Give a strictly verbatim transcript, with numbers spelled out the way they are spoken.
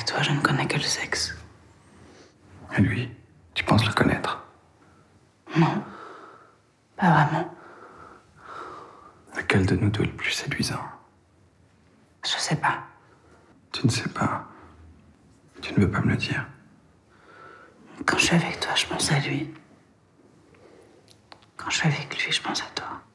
Avec toi, je ne connais que le sexe. Et lui, tu penses le connaître? Non, pas vraiment. Lequel de nous deux est le plus séduisant? Je sais pas. Tu ne sais pas? Tu ne veux pas me le dire? Quand je suis avec toi, je pense à lui. Quand je suis avec lui, je pense à toi.